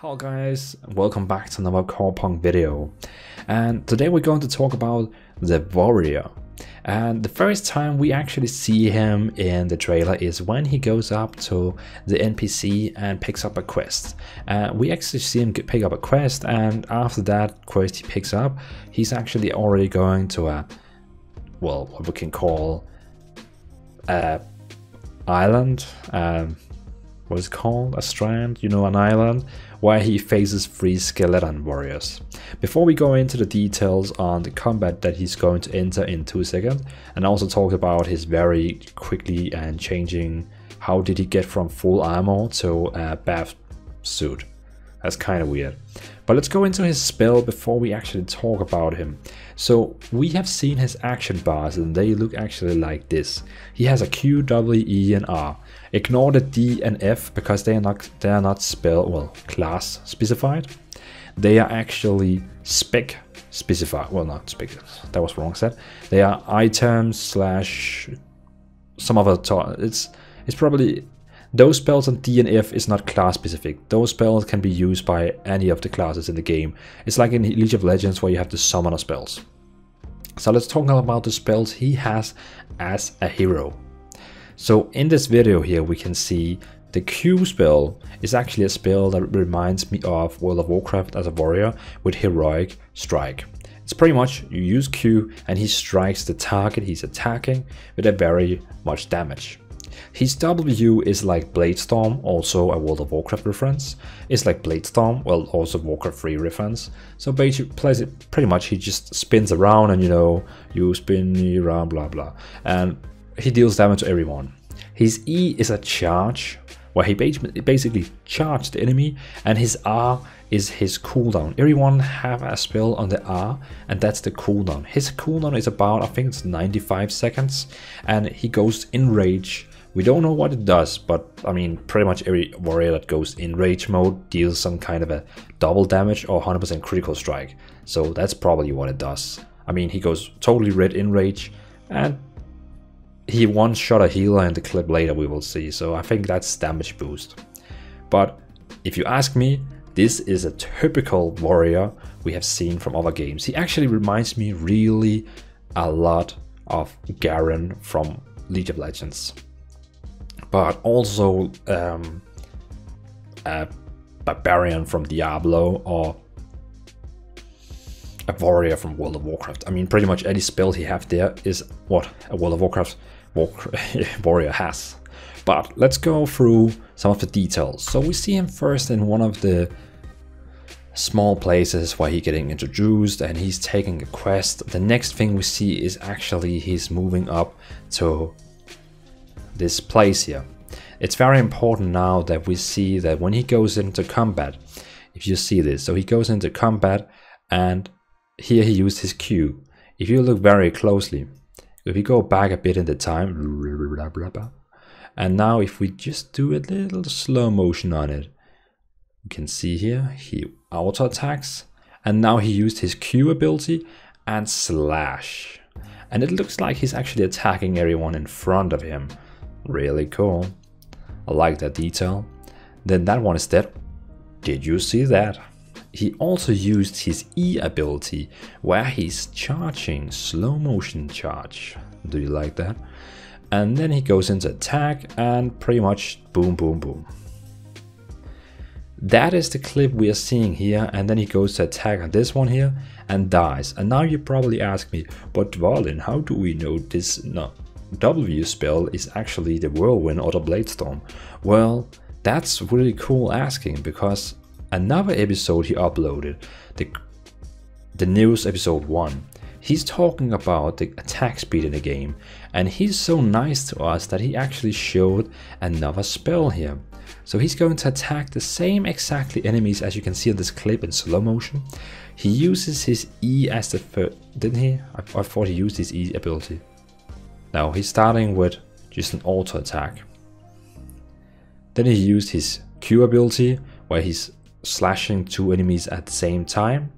Hello guys, welcome back to another Corepunk video, and today we're going to talk about the warrior. And the first time we actually see him in the trailer is when he goes up to the NPC and picks up a quest. We actually see him pick up a quest, and after that quest he picks up, he's actually already going to a, well, what we can call a island. What is called a strand, you know, an island, where he faces three skeleton warriors. Before we go into the details on the combat that he's going to enter in 2 seconds, and also talk about his very quickly and changing, how did he get from full armor to a buff suit? That's kind of weird. But let's go into his spell before we actually talk about him. So we have seen his action bars, and they look actually like this. He has a Q, W, E, and R. Ignore the D and F because they are not spell, well, class specified. They are actually spec specified. Well, not spec. That was wrong said. They are items / some other. It's probably. Those spells on D and F is not class specific. Those spells can be used by any of the classes in the game. It's like in League of Legends where you have the summoner spells. So let's talk about the spells he has as a hero. So in this video here we can see the Q spell is actually a spell that reminds me of World of Warcraft as a warrior with heroic strike. It's pretty much you use Q and he strikes the target he's attacking with a very much damage. His W is like Bladestorm, also a World of Warcraft reference. It's like Bladestorm, well, also Warcraft 3 reference. So basically, pretty much he just spins around and, you know, you spin me around, blah, blah. And he deals damage to everyone. His E is a charge, where he basically charges the enemy. And his R is his cooldown. Everyone have a spell on the R, and that's the cooldown. His cooldown is about, I think it's 95 seconds. And he goes in rage. We don't know what it does, but I mean, pretty much every warrior that goes in rage mode deals some kind of a double damage or 100% critical strike. So that's probably what it does. I mean, he goes totally red in rage, and he one-shot a healer in the clip later we will see. So I think that's damage boost. But if you ask me, this is a typical warrior we have seen from other games. He actually reminds me really a lot of Garen from League of Legends. But also a Barbarian from Diablo or a warrior from World of Warcraft. I mean, pretty much any spell he have there is what a World of Warcraft warrior has. But let's go through some of the details. So we see him first in one of the small places where he's getting introduced and he's taking a quest. The next thing we see is actually he's moving up to this place here. It's very important now that we see that when he goes into combat, if you see this, so he goes into combat and here he used his Q. If you look very closely, if we go back a bit in the time, and now if we just do a little slow motion on it, you can see here, he auto attacks and now he used his Q ability and slash. And it looks like he's actually attacking everyone in front of him. Really cool. I like that detail. Then that one is dead. Did you see that? He also used his E ability where he's charging, slow motion charge. Do you like that? And then he goes into attack and pretty much boom, boom, boom. That is the clip we are seeing here, and then he goes to attack on this one here and dies. And now you probably ask me, but Dvalin, how do we know this? No. W spell is actually the whirlwind or the Bladestorm. Well, that's really cool asking, because another episode he uploaded, the news episode 1, he's talking about the attack speed in the game, and he's so nice to us that he actually showed another spell here. So he's going to attack the same exactly enemies as you can see in this clip in slow motion. He uses his E as the first, didn't he? I thought he used his E ability. Now he's starting with just an auto attack. Then he used his Q ability where he's slashing two enemies at the same time.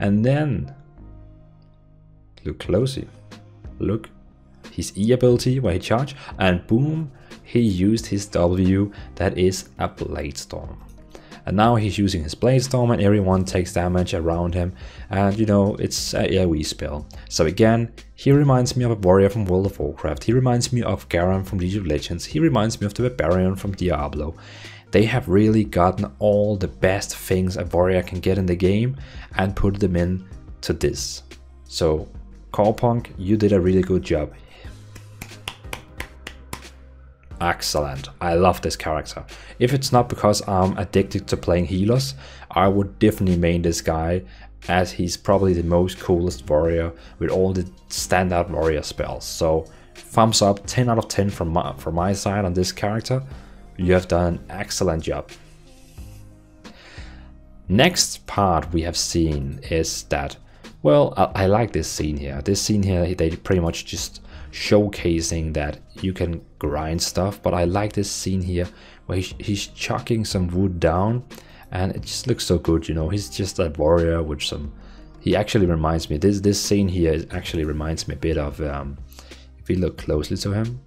And then, look closely, look, his E ability where he charged and boom, he used his W, that is a Bladestorm. And now he's using his Bladestorm and everyone takes damage around him, and you know, it's a AoE spell. So again, he reminds me of a warrior from World of Warcraft, he reminds me of Garen from League of Legends, he reminds me of the Barbarian from Diablo. They have really gotten all the best things a warrior can get in the game and put them in to this. So Corepunk, you did a really good job. Excellent. I love this character. If it's not because I'm addicted to playing healers, I would definitely main this guy, as he's probably the most coolest warrior with all the standout warrior spells. So thumbs up, 10 out of 10 from my side on this character. You have done an excellent job. Next part we have seen is that, well, I like this scene here. This scene here, they pretty much just showcasing that you can grind stuff, but I like this scene here where he's chucking some wood down and it just looks so good, you know. He's just a warrior with some, he actually reminds me, this scene here is actually reminds me a bit of, if we look closely to him,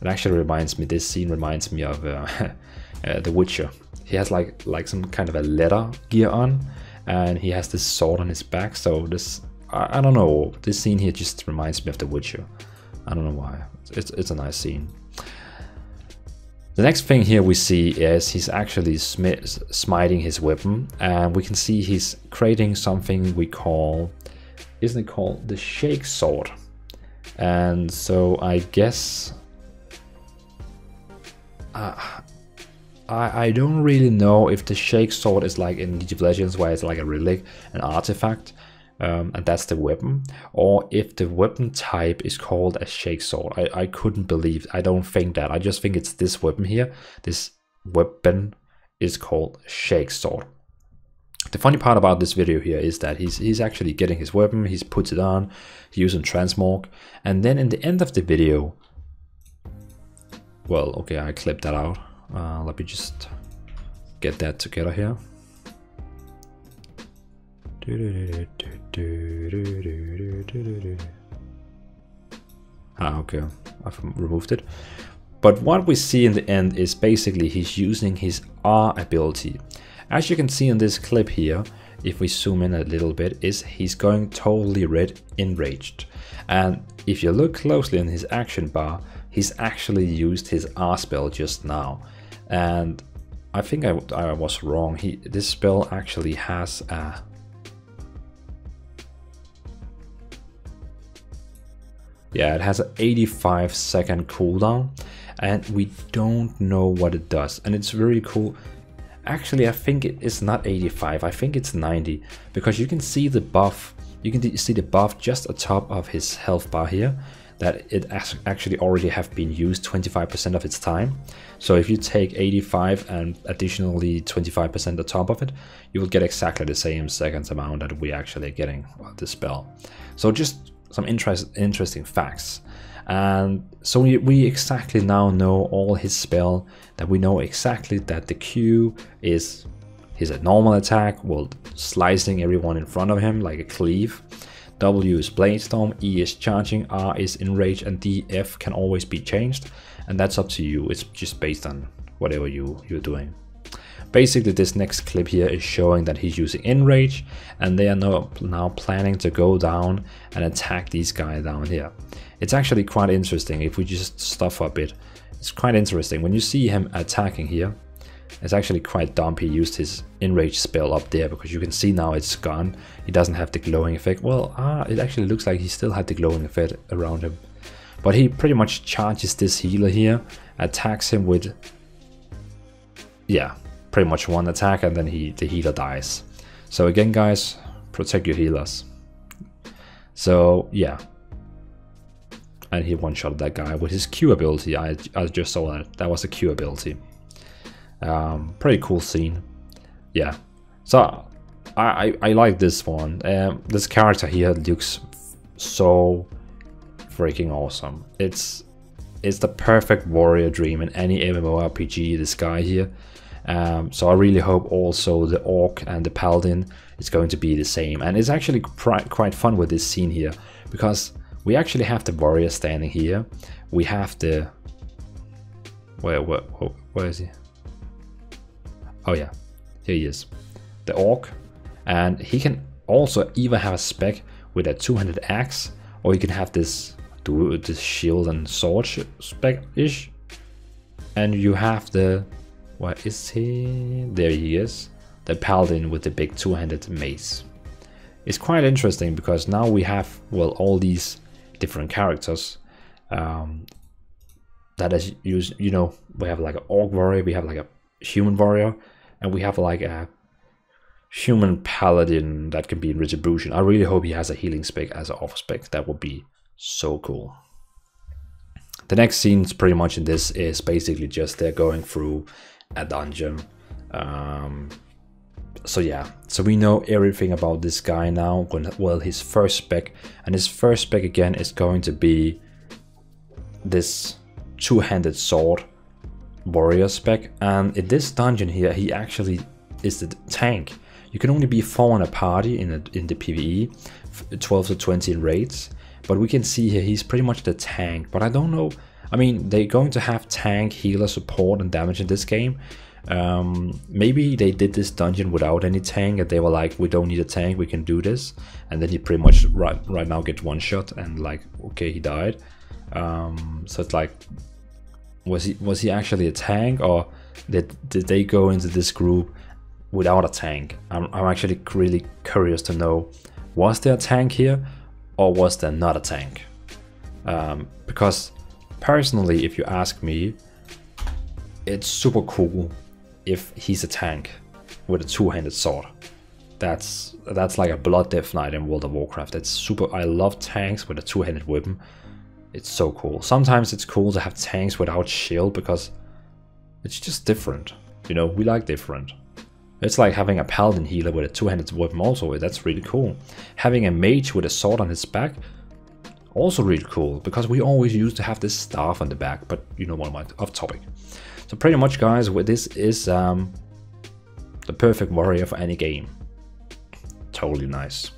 it actually reminds me, this scene reminds me of the Witcher. He has like some kind of a leather gear on and he has this sword on his back, so this, I don't know, this scene here just reminds me of the Witcher. I don't know why. It's a nice scene. The next thing here we see is he's actually smiting his weapon, and we can see he's creating something we call, isn't it called the Shake Sword? And so I guess I don't really know if the Shake Sword is like in League of Legends where it's like a relic, an artifact. And that's the weapon, or if the weapon type is called a Shake Sword. I couldn't believe, I don't think that, I just think it's this weapon here. This weapon is called Shake Sword. The funny part about this video here is that he's actually getting his weapon, he's puts it on, he's using transmog, and then in the end of the video, well, okay, I clipped that out. Let me just get that together here. Ah, okay, I've removed it. But what we see in the end is basically he's using his R ability. As you can see in this clip here, if we zoom in a little bit, is he's going totally red, enraged. And if you look closely in his action bar, he's actually used his R spell just now. And I think I was wrong. This spell actually has a... yeah, it has an 85-second cooldown, and we don't know what it does. And it's really cool. Actually, I think it's not 85. I think it's 90, because you can see the buff. You can see the buff just atop of his health bar here, that it actually already have been used 25% of its time. So if you take 85 and additionally 25% on top of it, you will get exactly the same seconds amount that we actually getting on the spell. So just some interesting facts. And so we exactly now know all his spell, that we know exactly that the Q is his normal attack, well, slicing everyone in front of him like a cleave. W is Bladestorm, E is charging, R is enrage, and D, F can always be changed. And that's up to you, it's just based on whatever you're doing. Basically, this next clip here is showing that he's using enrage, and they are now planning to go down and attack these guys down here. It's actually quite interesting if we just stop for a bit. It's quite interesting when you see him attacking here. It's actually quite dumb he used his enrage spell up there, because you can see now it's gone. He doesn't have the glowing effect. Well, it actually looks like he still had the glowing effect around him. But he pretty much charges this healer here, attacks him with, yeah, pretty much one attack, and then the healer dies. So again, guys, protect your healers. So yeah, and he one-shot that guy with his Q ability. I just saw that was a Q ability. Pretty cool scene. Yeah, so I like this one. This character here looks so freaking awesome. It's the perfect warrior dream in any MMORPG, this guy here. So I really hope also the Orc and the Paladin is going to be the same. And it's actually quite fun with this scene here, because we actually have the warrior standing here. We have the... where is he? Oh yeah, Here he is, the orc, and he can also either have a spec with a 200 axe, or you can have this shield and sword spec-ish. And you have the, where is he? There he is, the paladin with the big 200 mace. It's quite interesting because now we have, well, all these different characters. That is used, you know, we have like an orc warrior, we have like a human warrior, and we have like a human paladin that can be in retribution. I really hope he has a healing spec as an off spec. That would be so cool. The next scenes pretty much in this is basically just they're going through a dungeon. So yeah, so we know everything about this guy now. Well, his first spec, and his first spec again is going to be this two-handed sword warrior spec. And in this dungeon here, he actually is the tank. You can only be 4 in a party in the PvE, 12 to 20 in raids. But we can see here he's pretty much the tank. But I don't know. I mean, they're going to have tank, healer, support, and damage in this game. Maybe they did this dungeon without any tank, and they were like, we don't need a tank, we can do this. And then he pretty much right now gets one shot, and like, okay, he died. So it's like, was he actually a tank, or did they go into this group without a tank? I'm actually really curious to know, was there a tank here, or was there not a tank? Because personally, if you ask me, it's super cool if he's a tank with a two-handed sword. That's like a blood death knight in World of Warcraft. It's super. I love tanks with a two-handed weapon. It's so cool. Sometimes it's cool to have tanks without shield because it's just different. You know, we like different. It's like having a paladin healer with a two-handed weapon also. That's really cool. Having a mage with a sword on his back, also really cool, because we always used to have this staff on the back, but you know what, I'm off topic. So pretty much, guys, this is the perfect warrior for any game. Totally nice.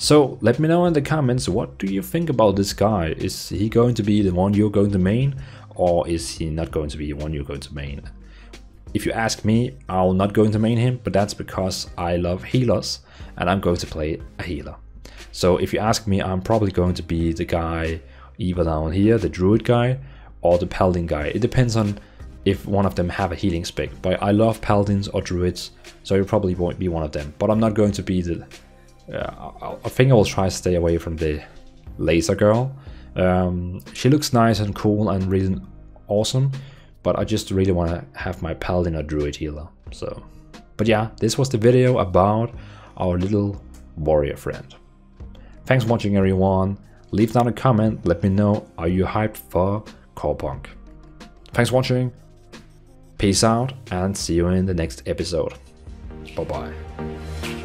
So let me know in the comments, what do you think about this guy? Is he going to be the one you're going to main, or is he not going to be the one you're going to main? If you ask me, I'll not go into main him, but that's because I love healers and I'm going to play a healer. So if you ask me, I'm probably going to be the guy either down here, the druid guy, or the paladin guy. It depends on if one of them have a healing spec, but I love paladins or druids, so it probably won't be one of them. But I'm not going to be the... I think I will try to stay away from the laser girl. She looks nice and cool and really awesome, but I just really want to have my paladin or druid healer. So, but yeah, this was the video about our little warrior friend. Thanks for watching, everyone. Leave down a comment, let me know, are you hyped for Corepunk? Thanks for watching, peace out, and see you in the next episode. Bye bye.